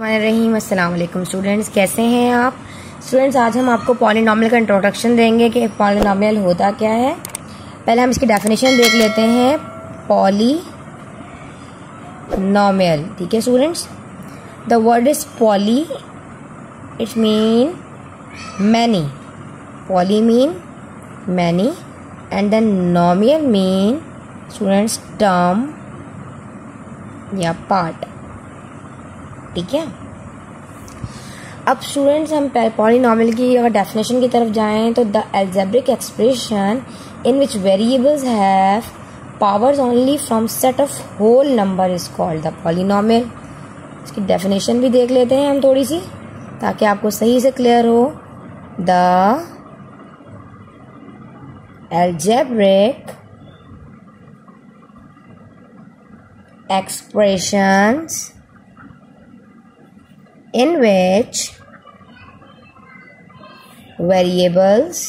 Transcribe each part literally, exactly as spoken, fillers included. रहीम अस्सलाम वालेकुम स्टूडेंट्स, कैसे हैं आप स्टूडेंट्स। आज हम आपको पॉलीनॉमियल का इंट्रोडक्शन देंगे कि पॉलीनॉमियल होता क्या है। पहले हम इसकी डेफिनेशन देख लेते हैं। पॉलीनॉमियल, ठीक है students, the word is poly, it mean many, poly mean many and then nomial mean students term या पार्ट, ठीक है। अब स्टूडेंट्स हम पॉलीनॉमियल की अगर डेफिनेशन की तरफ जाएं तो the algebraic expression in which variables have powers only from set of whole number is called the polynomial. इसकी डेफिनेशन भी देख लेते हैं हम थोड़ी सी ताकि आपको सही से क्लियर हो। The algebraic expressions in which variables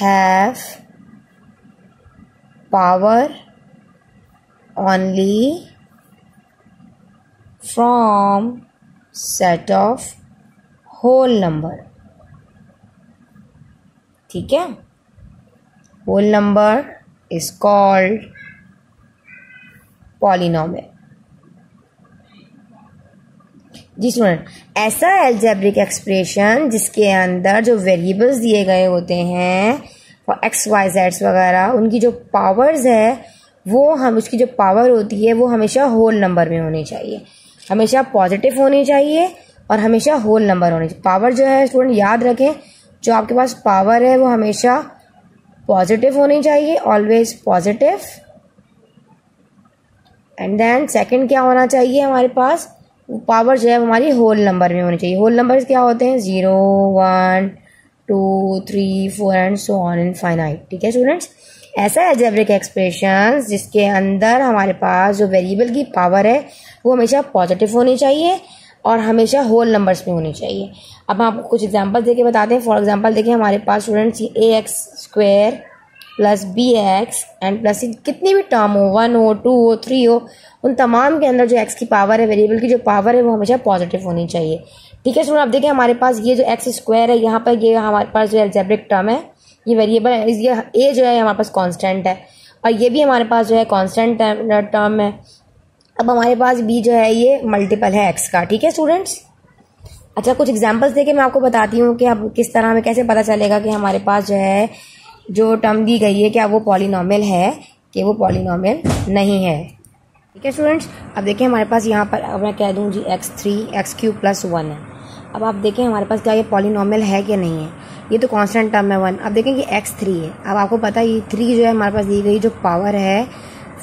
have power only from set of whole number, ठीक है। whole number is called polynomial। जी स्टूडेंट, ऐसा एल्जेब्रिक एक्सप्रेशन जिसके अंदर जो वेरिएबल्स दिए गए होते हैं और एक्स वाई जेड्स वगैरह उनकी जो पावर्स है वो हम उसकी जो पावर होती है वो हमेशा होल नंबर में होनी चाहिए, हमेशा पॉजिटिव होनी चाहिए और हमेशा होल नंबर होनी चाहिए। पावर जो है स्टूडेंट याद रखें, जो आपके पास पावर है वो हमेशा पॉजिटिव होनी चाहिए, always positive. And then second क्या होना चाहिए हमारे पास, पावर जो है हमारी होल नंबर में होनी चाहिए। होल नंबर्स क्या होते हैं, zero one two three four and so on and finite, ठीक है स्टूडेंट्स। ऐसा एल्जेब्रिक एक्सप्रेशंस जिसके अंदर हमारे पास जो वेरिएबल की पावर है वो हमेशा पॉजिटिव होनी चाहिए और हमेशा होल नंबर्स में होनी चाहिए। अब हम आपको कुछ एग्जांपल देके बताते हैं। फॉर एग्जांपल देखिए हमारे पास students A x square plus B x and plus कितनी भी टर्म हो, वन हो टू हो थ्री हो, उन तमाम के अंदर जो एक्स की पावर है, वेरिएबल की जो पावर है वो हमेशा पॉजिटिव होनी चाहिए, ठीक है स्टूडेंट। आप देखिए हमारे पास ये जो एक्स स्क्वायर है, यहाँ पर ये हमारे पास जो एल्जेब्रिक टर्म है, ये वेरिएबल है, ये ए जो है हमारे पास कॉन्स्टेंट है और ये भी हमारे पास जो है कॉन्स्टेंट टर्म है। अब हमारे पास बी जो है ये मल्टीपल है एक्स का, ठीक है स्टूडेंट्स। अच्छा, कुछ एग्जाम्पल्स देके मैं आपको बताती हूँ कि आप किस तरह हमें कैसे पता चलेगा कि हमारे पास जो है जो टर्म दी गई है क्या वो पॉलीनॉमियल है कि वो पॉलीनॉमियल नहीं है, ठीक है स्टूडेंट्स। अब देखिए हमारे पास यहाँ पर अब मैं कह दूँ जी x three x cube plus one है। अब आप देखें हमारे पास क्या ये पॉलीनॉमियल है कि नहीं है, ये तो कांस्टेंट टर्म है वन। अब देखें कि एक्स थ्री है, अब आपको पता है ये थ्री जो है हमारे पास दी गई जो पावर है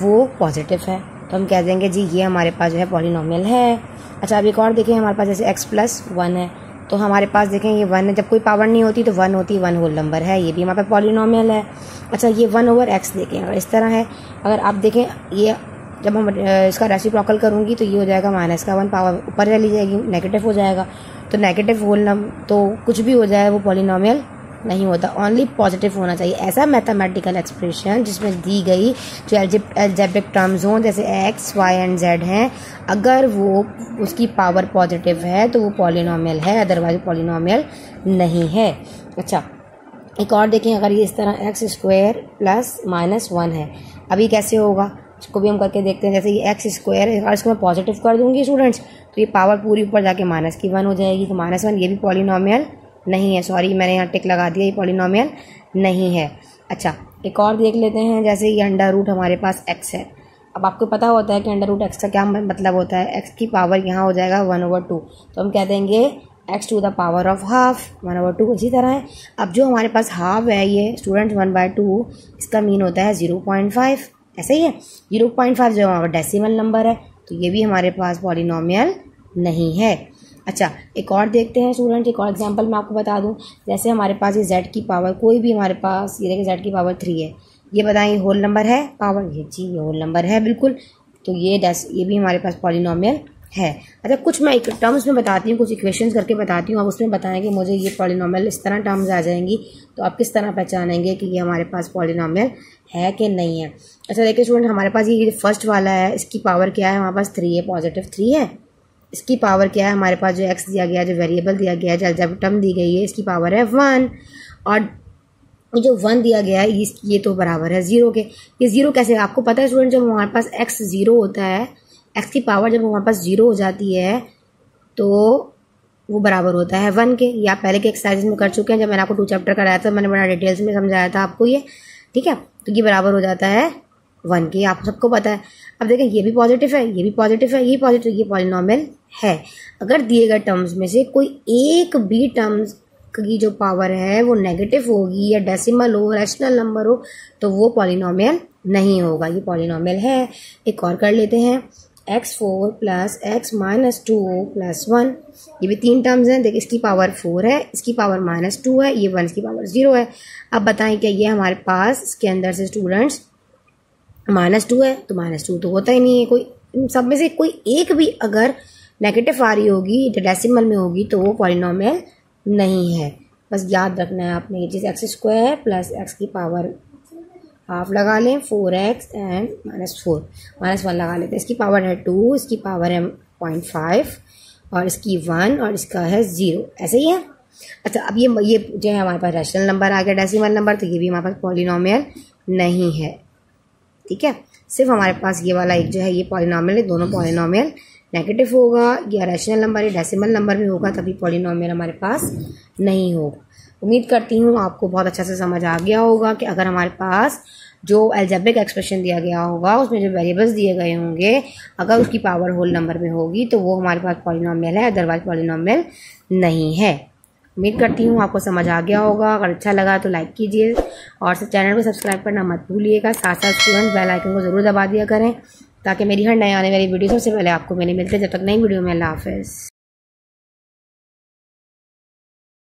वो पॉजिटिव है, तो हम कह देंगे जी ये हमारे पास जो है पॉलीनॉमियल है। अच्छा, अब एक और देखें हमारे पास जैसे एक्स प्लस वन है, तो हमारे पास देखें ये वन है, जब कोई पावर नहीं होती तो वन होती, वन होल नंबर है, ये भी हमारे पास पॉलीनॉमियल है। अच्छा, ये वन ओवर एक्स देखें और इस तरह है। अगर आप देखें ये जब हम इसका रेसिप्रोकल करूँगी तो ये हो जाएगा माइनस का वन, पावर ऊपर चली जाएगी, नेगेटिव हो जाएगा, तो नेगेटिव होल नंबर, तो कुछ भी हो जाए वो पॉलीनॉमियल नहीं होता, ओनली पॉजिटिव होना चाहिए। ऐसा मैथमेटिकल एक्सप्रेशन जिसमें दी गई जो एल्जेब्रिक टर्म्स हों जैसे एक्स वाई एंड जेड हैं, अगर वो उसकी पावर पॉजिटिव है तो वो पॉलीनॉमियल है, अदरवाइज पॉलीनॉमियल नहीं है। अच्छा, एक और देखें, अगर ये इस तरह x square plus minus one है, अभी कैसे होगा इसको भी हम करके देखते हैं। जैसे ये एक्स स्क्वायर है और इसको मैं पॉजिटिव कर दूँगी स्टूडेंट्स, तो ये पावर पूरी ऊपर जाके माइनस की वन हो जाएगी, तो माइनस वन ये भी पॉलीनॉमियल नहीं है। सॉरी, मैंने यहाँ टिक लगा दिया, ये पॉलीनॉमियल नहीं है। अच्छा, एक और देख लेते हैं, जैसे ये अंडर रूट हमारे पास एक्स है। अब आपको पता होता है कि अंडर रूट एक्स का क्या मतलब होता है, एक्स की पावर यहाँ हो जाएगा वन ओवर टू, तो हम कह देंगे x to the power of half, one over two. इसी तरह है, अब जो हमारे पास हाफ है ये स्टूडेंट वन बाई टू, इसका मीन होता है ज़ीरो पॉइंट फाइव, ऐसे ही है। ज़ीरो पॉइंट फाइव जो हमारा डेसीमल नंबर है, तो ये भी हमारे पास पॉलीनॉमियल नहीं है। अच्छा, एक और देखते हैं स्टूडेंट, एक और एग्जांपल मैं आपको बता दूं। जैसे हमारे पास ये जेड की पावर, कोई भी हमारे पास ये देखिए जेड की पावर थ्री है, ये बताएं होल नंबर है पावर, ये जी ये होल नंबर है बिल्कुल, तो ये डेस ये भी हमारे पास पॉलीनॉमियल है। अच्छा कुछ मैं टर्म्स में बताती हूँ, कुछ इक्वेशंस करके बताती हूँ, आप उसमें बताएंगे मुझे ये पॉलिनोमियल इस तरह टर्म्स आ जाएंगी तो आप किस तरह पहचानेंगे कि ये हमारे पास पॉलिनोमियल है कि नहीं है। अच्छा देखिए स्टूडेंट, हमारे पास ये फर्स्ट वाला है, इसकी पावर क्या है हमारे पास थ्री है, पॉजिटिव थ्री है। इसकी पावर क्या है हमारे पास, जो एक्स दिया गया, जो वेरिएबल दिया गया है, जो अलजेब्रिक टर्म दी गई है, इसकी पावर है वन। और जो वन दिया गया है ये तो बराबर है ज़ीरो के। ये ज़ीरो कैसे, आपको पता है स्टूडेंट, जब हमारे पास एक्स ज़ीरो होता है, एक्स की पावर जब हमारे पास ज़ीरो हो जाती है तो वो बराबर होता है वन के। ये आप पहले के एक्सरसाइज में कर चुके हैं, जब मैंने आपको टू चैप्टर कराया था, मैंने बड़ा डिटेल्स में समझाया था आपको ये, ठीक है। तो ये बराबर हो जाता है वन के, आप सबको पता है। अब देखें ये भी पॉजिटिव है, ये भी पॉजिटिव है, ये पॉजिटिव, ये पॉलिनोमियल है। अगर दिए गए टर्म्स में से कोई एक भी टर्म्स की जो पावर है वो नेगेटिव होगी या डेसिमल हो, रैशनल नंबर हो, तो वो पॉलिनोमियल नहीं होगा, ये पॉलिनोमियल है। एक और कर लेते हैं, x four plus x minus two plus one, ये भी तीन टर्म्स हैं। देखिए इसकी पावर फोर है, इसकी पावर माइनस टू है, ये वन की पावर ज़ीरो है। अब बताएं क्या ये हमारे पास इसके अंदर से स्टूडेंट्स माइनस टू है, तो माइनस टू तो होता ही नहीं है। कोई इन सब में से कोई एक भी अगर नेगेटिव आ रही होगी या डेसिमल में होगी तो वो पॉलिनोमियल नहीं है। बस याद रखना है आपने ये चीज़, एक्स स्क्वायर प्लस एक्स की पावर हाफ लगा लें, four x and minus four, minus one लगा लेते हैं। इसकी पावर है टू, इसकी पावर है पॉइंट फाइव और इसकी वन और इसका है ज़ीरो, ऐसे ही है। अच्छा अब ये ये जो है हमारे पास रैशनल नंबर आ गया, डेसिमल नंबर, तो ये भी हमारे पास पॉलिनोमियल नहीं है, ठीक है। सिर्फ हमारे पास ये वाला एक जो है ये पॉलिनोमियल है, दोनों पॉलिनोमियल नेगेटिव होगा या रैशनल नंबर या डेसिमल नंबर में होगा, तभी पॉलिनोमियल हमारे पास नहीं होगा। उम्मीद करती हूँ आपको बहुत अच्छा से समझ आ गया होगा कि अगर हमारे पास जो अलजेब्रिक एक्सप्रेशन दिया गया होगा, उसमें जो वेरिएबल्स दिए गए होंगे, अगर उसकी पावर होल नंबर में होगी तो वो हमारे पास पॉलिनोमियल है, अदरवाइज पॉलिनोमियल नहीं है। उम्मीद करती हूँ आपको समझ आ गया होगा। अगर अच्छा लगा तो लाइक कीजिए और चैनल को सब्सक्राइब करना मत भूलिएगा। साथ साथ स्टूडेंट्स बेल आइकन को ज़रूर दबा दिया करें ताकि मेरी हर नए आने वाली वीडियो सबसे पहले आपको मिले। मिलते हैं, जब तक नई वीडियो में, अल्लाह हाफ़िज़।